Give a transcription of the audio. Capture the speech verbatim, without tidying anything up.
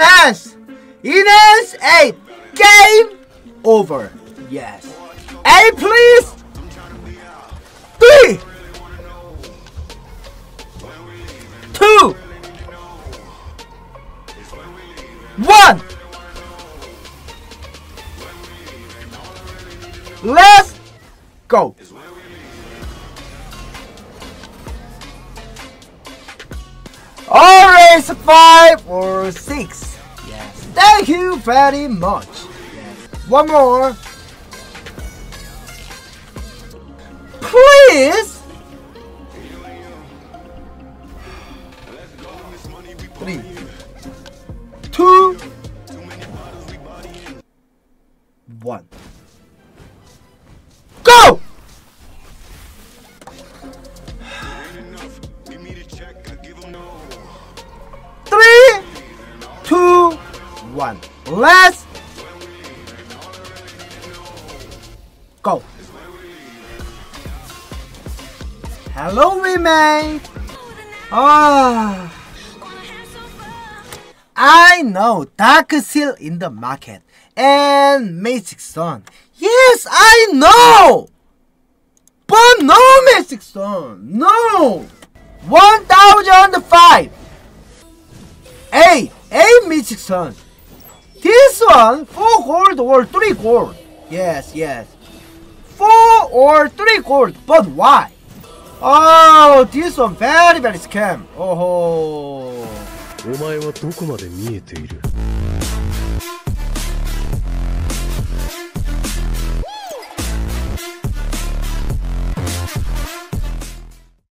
Ines! Ines! Hey! Game over. Yes. Hey, please! Three! Two! One! Let's go! Alright, it's five or six. Yes. Thank you very much. Yes. One more. Please. Three. Two. One. Go! One. Let's go. Hello, May. Ah, I know Dark Seal in the market and Magic Stone. Yes, I know. But no Magic Stone. No. One thousand five. Hey, hey, Magic Stone. This one, four gold or three gold. Yes, yes. Four or three gold, but why? Oh, this one very, very scam. Oh.